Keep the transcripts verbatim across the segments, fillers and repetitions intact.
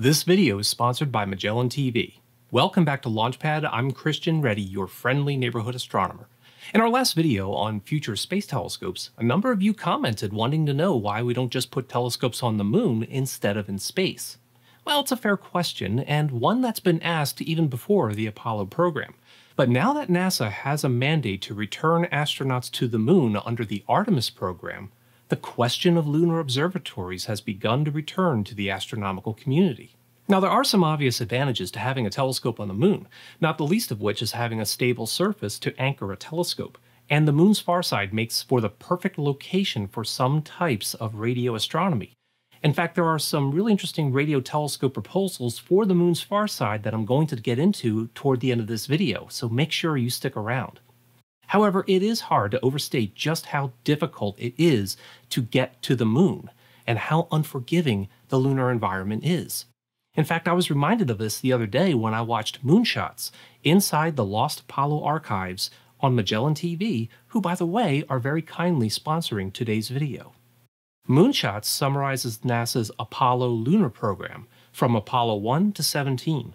This video is sponsored by Magellan T V. Welcome back to Launchpad. I'm Christian Ready, your friendly neighborhood astronomer. In our last video on future space telescopes, a number of you commented wanting to know why we don't just put telescopes on the moon instead of in space. Well, it's a fair question, and one that's been asked even before the Apollo program. But now that NASA has a mandate to return astronauts to the moon under the Artemis program, the question of lunar observatories has begun to return to the astronomical community. Now, there are some obvious advantages to having a telescope on the moon, not the least of which is having a stable surface to anchor a telescope, and the moon's far side makes for the perfect location for some types of radio astronomy. In fact, there are some really interesting radio telescope proposals for the moon's far side that I'm going to get into toward the end of this video, so make sure you stick around. However, it is hard to overstate just how difficult it is to get to the moon and how unforgiving the lunar environment is. In fact, I was reminded of this the other day when I watched Moonshots inside the Lost Apollo archives on Magellan T V, who, by the way, are very kindly sponsoring today's video. Moonshots summarizes NASA's Apollo lunar program from Apollo one to seventeen.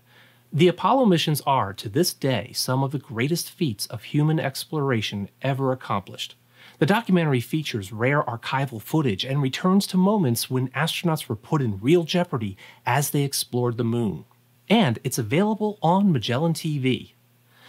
The Apollo missions are, to this day, some of the greatest feats of human exploration ever accomplished. The documentary features rare archival footage and returns to moments when astronauts were put in real jeopardy as they explored the moon. And it's available on Magellan T V.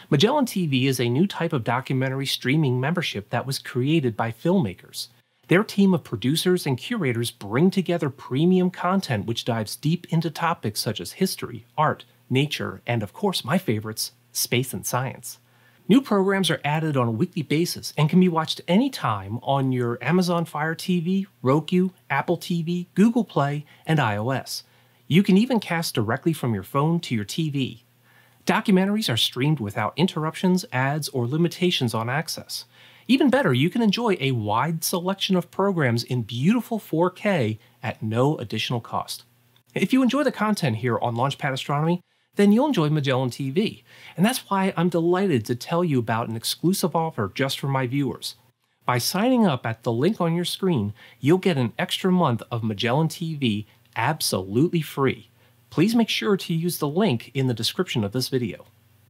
Magellan T V is a new type of documentary streaming membership that was created by filmmakers. Their team of producers and curators bring together premium content which dives deep into topics such as history, art, nature, and of course my favorites, space and science. New programs are added on a weekly basis and can be watched anytime on your Amazon Fire T V, Roku, Apple T V, Google Play, and iOS. You can even cast directly from your phone to your T V. Documentaries are streamed without interruptions, ads, or limitations on access. Even better, you can enjoy a wide selection of programs in beautiful four K at no additional cost. If you enjoy the content here on Launchpad Astronomy, then you'll enjoy Magellan T V. And that's why I'm delighted to tell you about an exclusive offer just for my viewers. By signing up at the link on your screen, you'll get an extra month of Magellan T V absolutely free. Please make sure to use the link in the description of this video.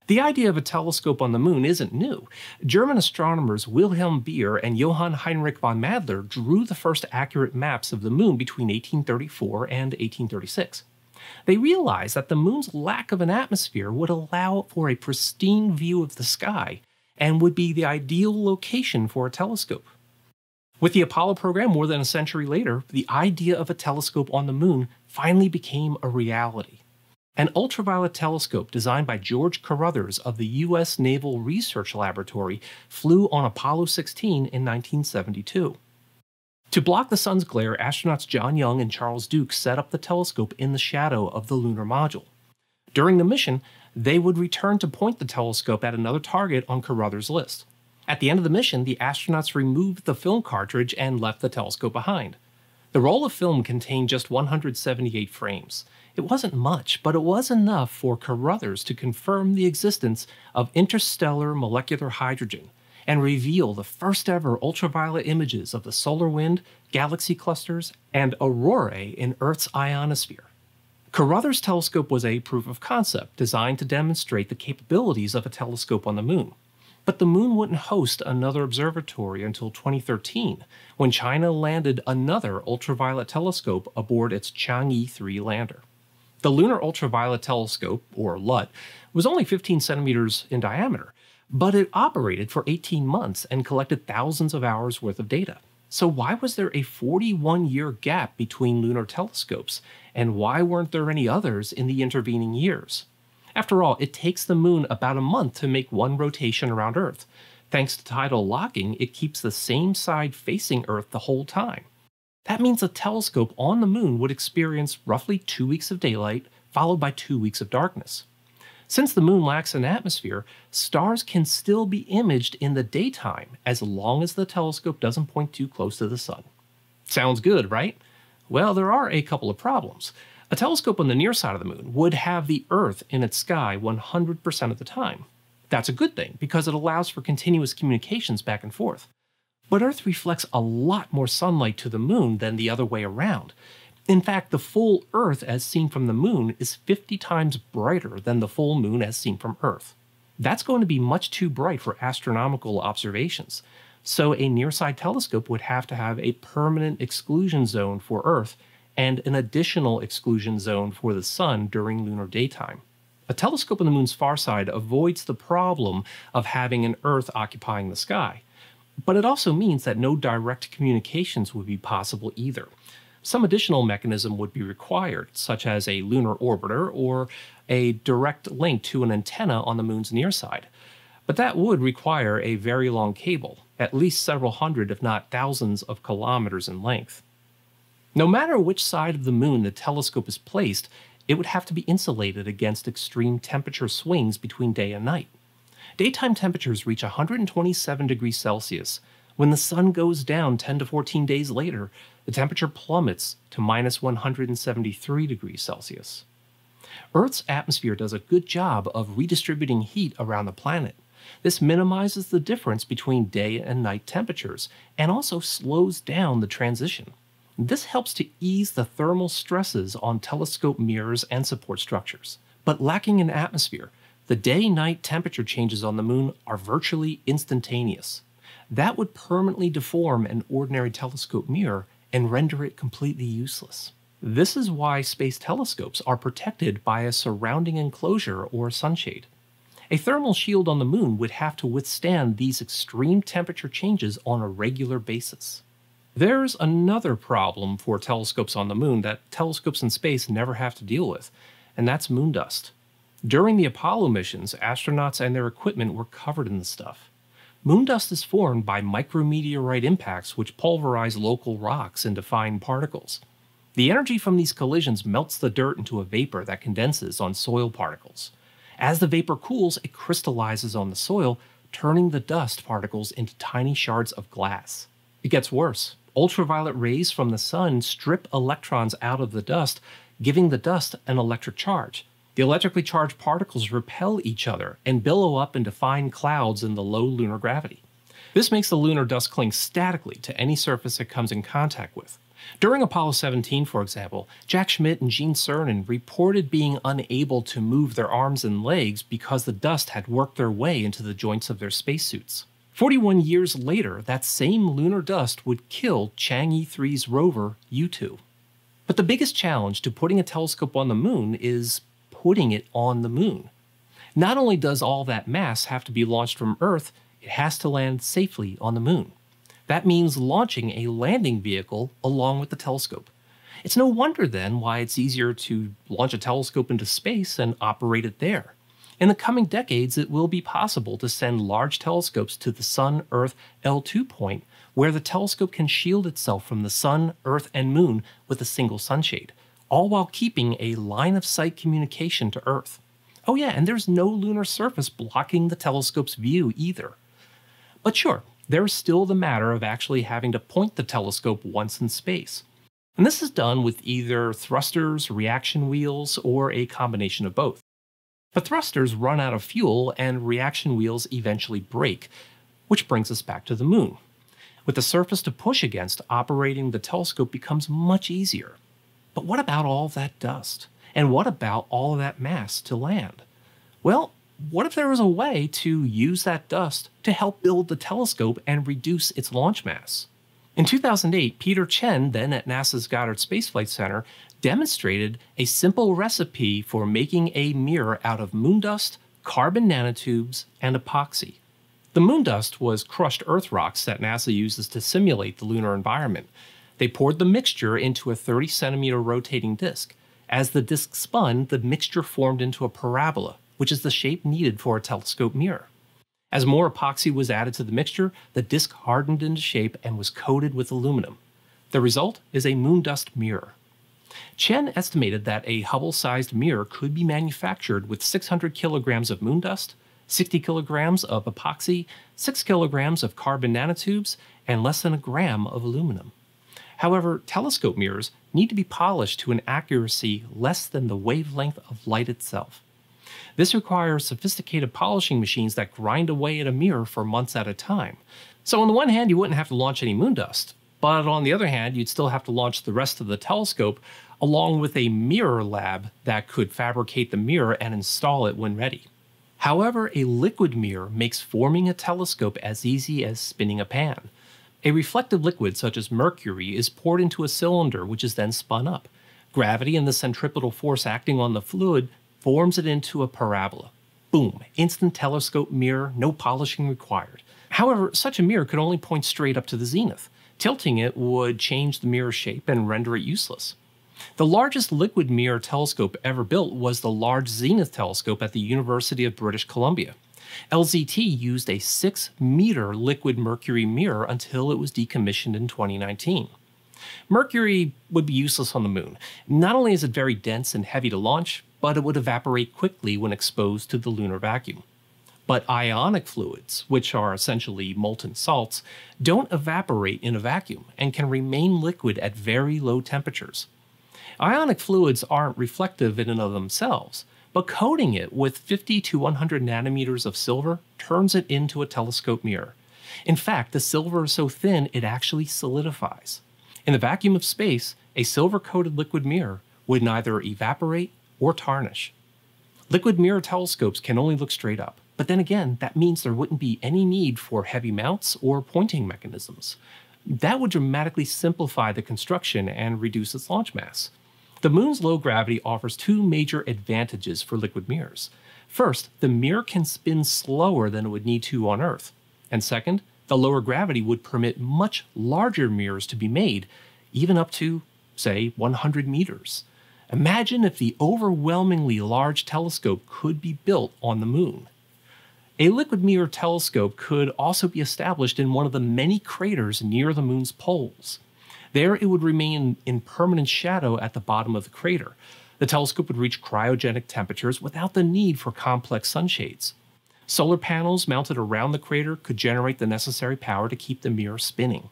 The idea of a telescope on the moon isn't new. German astronomers Wilhelm Beer and Johann Heinrich von Madler drew the first accurate maps of the moon between eighteen thirty-four and eighteen thirty-six. They realized that the moon's lack of an atmosphere would allow for a pristine view of the sky and would be the ideal location for a telescope. With the Apollo program more than a century later, the idea of a telescope on the moon finally became a reality. An ultraviolet telescope designed by George Carruthers of the U S Naval Research Laboratory flew on Apollo sixteen in nineteen seventy-two. To block the sun's glare, astronauts John Young and Charles Duke set up the telescope in the shadow of the lunar module. During the mission, they would return to point the telescope at another target on Carruthers' list. At the end of the mission, the astronauts removed the film cartridge and left the telescope behind. The roll of film contained just one hundred seventy-eight frames. It wasn't much, but it was enough for Carruthers to confirm the existence of interstellar molecular hydrogen and reveal the first ever ultraviolet images of the solar wind, galaxy clusters, and aurorae in Earth's ionosphere. Carruthers' telescope was a proof of concept designed to demonstrate the capabilities of a telescope on the moon. But the moon wouldn't host another observatory until twenty thirteen, when China landed another ultraviolet telescope aboard its Chang'e three lander. The Lunar Ultraviolet Telescope, or LUT, was only fifteen centimeters in diameter, but it operated for eighteen months and collected thousands of hours worth of data. So why was there a forty-one year gap between lunar telescopes, and why weren't there any others in the intervening years? After all, it takes the moon about a month to make one rotation around Earth. Thanks to tidal locking, it keeps the same side facing Earth the whole time. That means a telescope on the moon would experience roughly two weeks of daylight, followed by two weeks of darkness. Since the moon lacks an atmosphere, stars can still be imaged in the daytime as long as the telescope doesn't point too close to the sun. Sounds good, right? Well, there are a couple of problems. A telescope on the near side of the moon would have the Earth in its sky one hundred percent of the time. That's a good thing, because it allows for continuous communications back and forth. But Earth reflects a lot more sunlight to the moon than the other way around. In fact, the full Earth as seen from the Moon is fifty times brighter than the full Moon as seen from Earth. That's going to be much too bright for astronomical observations. So a near-side telescope would have to have a permanent exclusion zone for Earth and an additional exclusion zone for the Sun during lunar daytime. A telescope on the Moon's far side avoids the problem of having an Earth occupying the sky. But it also means that no direct communications would be possible either. Some additional mechanism would be required, such as a lunar orbiter or a direct link to an antenna on the Moon's near side. But that would require a very long cable, at least several hundred if not thousands of kilometers in length. No matter which side of the Moon the telescope is placed, it would have to be insulated against extreme temperature swings between day and night. Daytime temperatures reach one hundred twenty-seven degrees Celsius. When the sun goes down ten to fourteen days later, the temperature plummets to minus one hundred seventy-three degrees Celsius. Earth's atmosphere does a good job of redistributing heat around the planet. This minimizes the difference between day and night temperatures and also slows down the transition. This helps to ease the thermal stresses on telescope mirrors and support structures. But lacking an atmosphere, the day-night temperature changes on the Moon are virtually instantaneous. That would permanently deform an ordinary telescope mirror and render it completely useless. This is why space telescopes are protected by a surrounding enclosure or sunshade. A thermal shield on the Moon would have to withstand these extreme temperature changes on a regular basis. There's another problem for telescopes on the Moon that telescopes in space never have to deal with, and that's moon dust. During the Apollo missions, astronauts and their equipment were covered in this stuff. Moon dust is formed by micrometeorite impacts which pulverize local rocks into fine particles. The energy from these collisions melts the dirt into a vapor that condenses on soil particles. As the vapor cools, it crystallizes on the soil, turning the dust particles into tiny shards of glass. It gets worse. Ultraviolet rays from the sun strip electrons out of the dust, giving the dust an electric charge. The electrically charged particles repel each other and billow up into fine clouds in the low lunar gravity. This makes the lunar dust cling statically to any surface it comes in contact with. During Apollo seventeen, for example, Jack Schmidt and Gene Cernan reported being unable to move their arms and legs because the dust had worked their way into the joints of their spacesuits. forty-one years later, that same lunar dust would kill Chang'e three's rover, Yutu. But the biggest challenge to putting a telescope on the Moon is putting it on the Moon. Not only does all that mass have to be launched from Earth, it has to land safely on the Moon. That means launching a landing vehicle along with the telescope. It's no wonder then why it's easier to launch a telescope into space and operate it there. In the coming decades, it will be possible to send large telescopes to the Sun-Earth L two point, where the telescope can shield itself from the Sun, Earth, and Moon with a single sunshade, all while keeping a line-of-sight communication to Earth. Oh yeah, and there's no lunar surface blocking the telescope's view either. But sure, there's still the matter of actually having to point the telescope once in space. And this is done with either thrusters, reaction wheels, or a combination of both. But thrusters run out of fuel and reaction wheels eventually break, which brings us back to the Moon. With the surface to push against, operating the telescope becomes much easier. But what about all that dust? And what about all that mass to land? Well, what if there was a way to use that dust to help build the telescope and reduce its launch mass? In two thousand eight, Peter Chen, then at NASA's Goddard Space Flight Center, demonstrated a simple recipe for making a mirror out of moon dust, carbon nanotubes, and epoxy. The moon dust was crushed Earth rocks that NASA uses to simulate the lunar environment. They poured the mixture into a thirty centimeter rotating disk. As the disk spun, the mixture formed into a parabola, which is the shape needed for a telescope mirror. As more epoxy was added to the mixture, the disk hardened into shape and was coated with aluminum. The result is a moon dust mirror. Chen estimated that a Hubble-sized mirror could be manufactured with six hundred kilograms of moon dust, sixty kilograms of epoxy, six kilograms of carbon nanotubes, and less than a gram of aluminum. However, telescope mirrors need to be polished to an accuracy less than the wavelength of light itself. This requires sophisticated polishing machines that grind away at a mirror for months at a time. So on the one hand, you wouldn't have to launch any moon dust, But on the other hand, you'd still have to launch the rest of the telescope along with a mirror lab that could fabricate the mirror and install it when ready. However, a liquid mirror makes forming a telescope as easy as spinning a pan. A reflective liquid, such as mercury, is poured into a cylinder, which is then spun up. Gravity and the centripetal force acting on the fluid forms it into a parabola. Boom, instant telescope mirror, no polishing required. However, such a mirror could only point straight up to the zenith. Tilting it would change the mirror shape and render it useless. The largest liquid mirror telescope ever built was the Large Zenith Telescope at the University of British Columbia. L Z T used a six meter liquid mercury mirror until it was decommissioned in twenty nineteen. Mercury would be useless on the moon. Not only is it very dense and heavy to launch, but it would evaporate quickly when exposed to the lunar vacuum. But ionic fluids, which are essentially molten salts, don't evaporate in a vacuum and can remain liquid at very low temperatures. Ionic fluids aren't reflective in and of themselves, but coating it with fifty to one hundred nanometers of silver turns it into a telescope mirror. In fact, the silver is so thin it actually solidifies. In the vacuum of space, a silver-coated liquid mirror would neither evaporate or tarnish. Liquid mirror telescopes can only look straight up, but then again, that means there wouldn't be any need for heavy mounts or pointing mechanisms. That would dramatically simplify the construction and reduce its launch mass. The moon's low gravity offers two major advantages for liquid mirrors. First, the mirror can spin slower than it would need to on Earth. And second, the lower gravity would permit much larger mirrors to be made, even up to, say, one hundred meters. Imagine if the overwhelmingly large telescope could be built on the moon. A liquid mirror telescope could also be established in one of the many craters near the moon's poles. There, it would remain in permanent shadow at the bottom of the crater. The telescope would reach cryogenic temperatures without the need for complex sunshades. Solar panels mounted around the crater could generate the necessary power to keep the mirror spinning.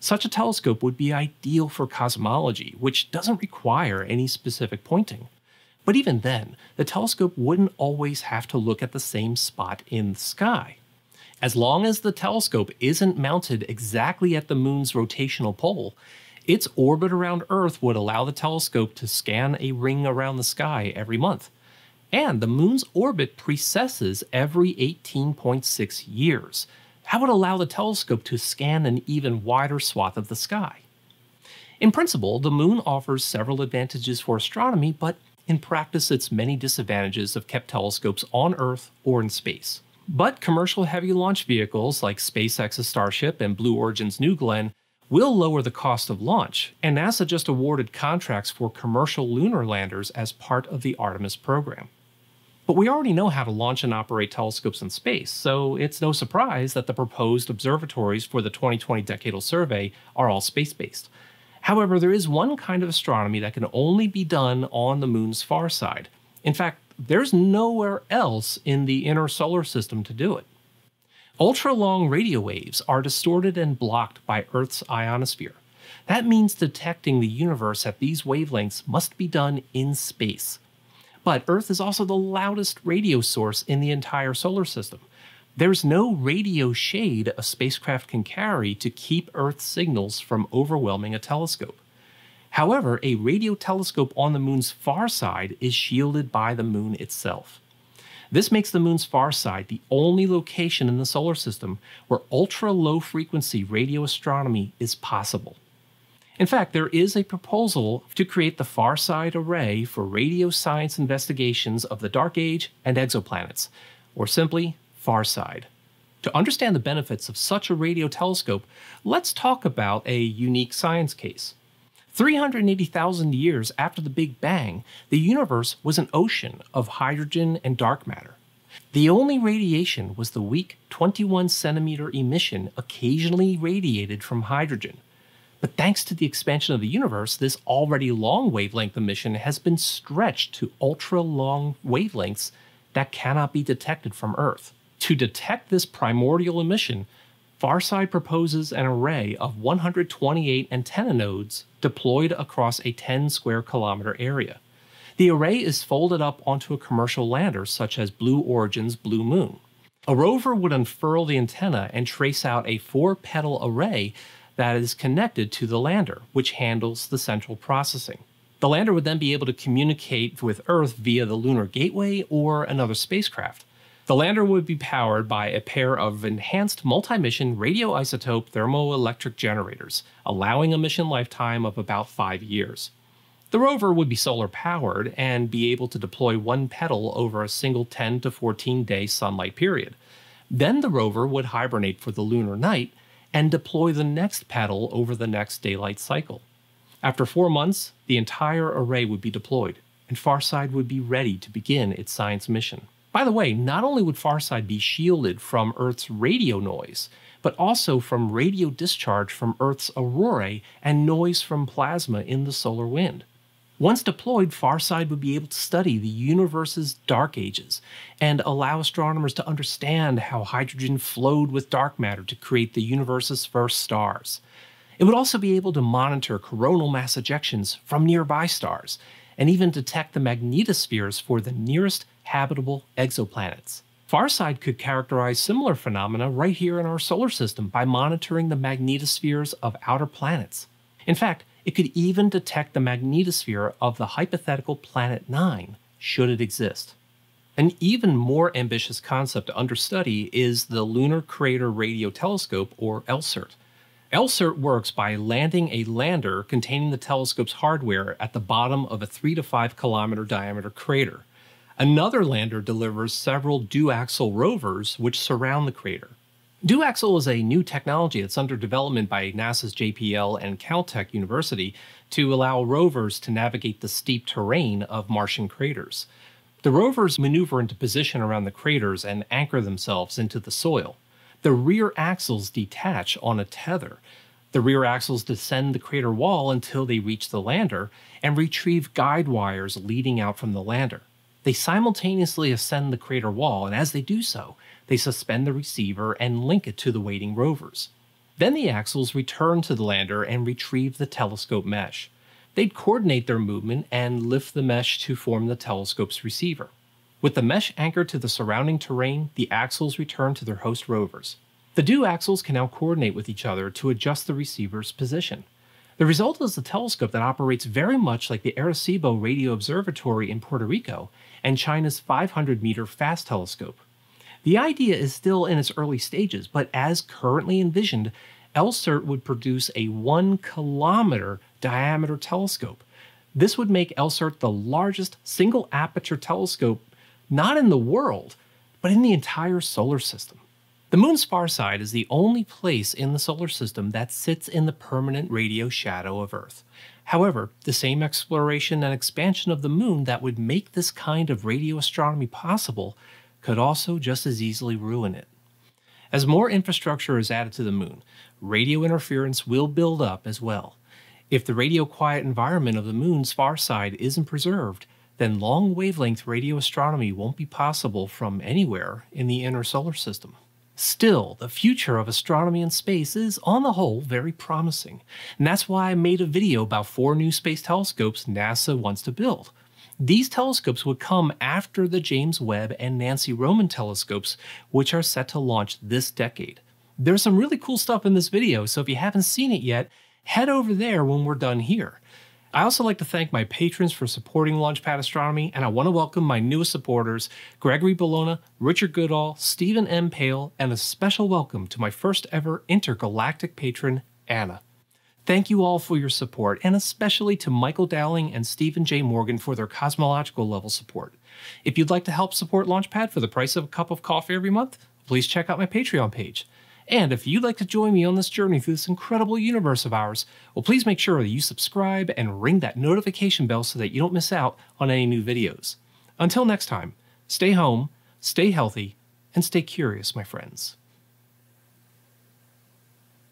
Such a telescope would be ideal for cosmology, which doesn't require any specific pointing. But even then, the telescope wouldn't always have to look at the same spot in the sky. As long as the telescope isn't mounted exactly at the moon's rotational pole, its orbit around Earth would allow the telescope to scan a ring around the sky every month. And the moon's orbit precesses every eighteen point six years. That would allow the telescope to scan an even wider swath of the sky. In principle, the moon offers several advantages for astronomy, but in practice, its many disadvantages have kept telescopes on Earth or in space. But commercial heavy launch vehicles like SpaceX's Starship and Blue Origin's New Glenn will lower the cost of launch, and NASA just awarded contracts for commercial lunar landers as part of the Artemis program. But we already know how to launch and operate telescopes in space, so it's no surprise that the proposed observatories for the twenty twenty Decadal Survey are all space-based. However, there is one kind of astronomy that can only be done on the moon's far side. In fact, there's nowhere else in the inner solar system to do it. Ultra-long radio waves are distorted and blocked by Earth's ionosphere. That means detecting the universe at these wavelengths must be done in space. But Earth is also the loudest radio source in the entire solar system. There's no radio shade a spacecraft can carry to keep Earth's signals from overwhelming a telescope. However, a radio telescope on the moon's far side is shielded by the moon itself. This makes the moon's far side the only location in the solar system where ultra-low-frequency radio astronomy is possible. In fact, there is a proposal to create the FARSIDE array for radio science investigations of the Dark Age and exoplanets, or simply, FARSIDE. To understand the benefits of such a radio telescope, let's talk about a unique science case. three hundred eighty thousand years after the Big Bang, the universe was an ocean of hydrogen and dark matter. The only radiation was the weak twenty-one centimeter emission occasionally radiated from hydrogen. But thanks to the expansion of the universe, this already long wavelength emission has been stretched to ultra-long wavelengths that cannot be detected from Earth. To detect this primordial emission, FARSIDE proposes an array of one hundred twenty-eight antenna nodes deployed across a ten square kilometer area. The array is folded up onto a commercial lander such as Blue Origin's Blue Moon. A rover would unfurl the antenna and trace out a four-petal array that is connected to the lander, which handles the central processing. The lander would then be able to communicate with Earth via the Lunar Gateway or another spacecraft. The lander would be powered by a pair of enhanced multi-mission radioisotope thermoelectric generators, allowing a mission lifetime of about five years. The rover would be solar-powered and be able to deploy one pedal over a single ten to fourteen day sunlight period. Then the rover would hibernate for the lunar night and deploy the next pedal over the next daylight cycle. After four months, the entire array would be deployed, and FARSIDE would be ready to begin its science mission. By the way, not only would FARSIDE be shielded from Earth's radio noise, but also from radio discharge from Earth's aurorae and noise from plasma in the solar wind. Once deployed, FARSIDE would be able to study the universe's dark ages and allow astronomers to understand how hydrogen flowed with dark matter to create the universe's first stars. It would also be able to monitor coronal mass ejections from nearby stars and even detect the magnetospheres for the nearest habitable exoplanets. FARSIDE could characterize similar phenomena right here in our solar system by monitoring the magnetospheres of outer planets. In fact, it could even detect the magnetosphere of the hypothetical Planet Nine, should it exist. An even more ambitious concept under study is the Lunar Crater Radio Telescope, or LCERT. LCERT works by landing a lander containing the telescope's hardware at the bottom of a three to five kilometer diameter crater. Another lander delivers several duaxle rovers which surround the crater. Duaxle is a new technology that's under development by NASA's J P L and Caltech University to allow rovers to navigate the steep terrain of Martian craters. The rovers maneuver into position around the craters and anchor themselves into the soil. The rear axles detach on a tether. The rear axles descend the crater wall until they reach the lander and retrieve guide wires leading out from the lander. They simultaneously ascend the crater wall, and as they do so, they suspend the receiver and link it to the waiting rovers. Then the axles return to the lander and retrieve the telescope mesh. They'd coordinate their movement and lift the mesh to form the telescope's receiver. With the mesh anchored to the surrounding terrain, the axles return to their host rovers. The duaxles can now coordinate with each other to adjust the receiver's position. The result is a telescope that operates very much like the Arecibo Radio Observatory in Puerto Rico and China's five hundred meter FAST telescope. The idea is still in its early stages, but as currently envisioned, LCERT would produce a one kilometer diameter telescope. This would make LCERT the largest single aperture telescope not in the world, but in the entire solar system. The moon's far side is the only place in the solar system that sits in the permanent radio shadow of Earth. However, the same exploration and expansion of the moon that would make this kind of radio astronomy possible could also just as easily ruin it. As more infrastructure is added to the moon, radio interference will build up as well. If the radio-quiet environment of the moon's far side isn't preserved, then long wavelength radio astronomy won't be possible from anywhere in the inner solar system. Still, the future of astronomy in space is, on the whole, very promising. And that's why I made a video about four new space telescopes NASA wants to build. These telescopes would come after the James Webb and Nancy Roman telescopes, which are set to launch this decade. There's some really cool stuff in this video, so if you haven't seen it yet, head over there when we're done here. I also like to thank my patrons for supporting Launchpad Astronomy, and I want to welcome my newest supporters, Gregory Bologna, Richard Goodall, Stephen M. Pale, and a special welcome to my first ever intergalactic patron, Anna. Thank you all for your support, and especially to Michael Dowling and Stephen J. Morgan for their cosmological level support. If you'd like to help support Launchpad for the price of a cup of coffee every month, please check out my Patreon page. And if you'd like to join me on this journey through this incredible universe of ours, well, please make sure that you subscribe and ring that notification bell so that you don't miss out on any new videos. Until next time, stay home, stay healthy, and stay curious, my friends.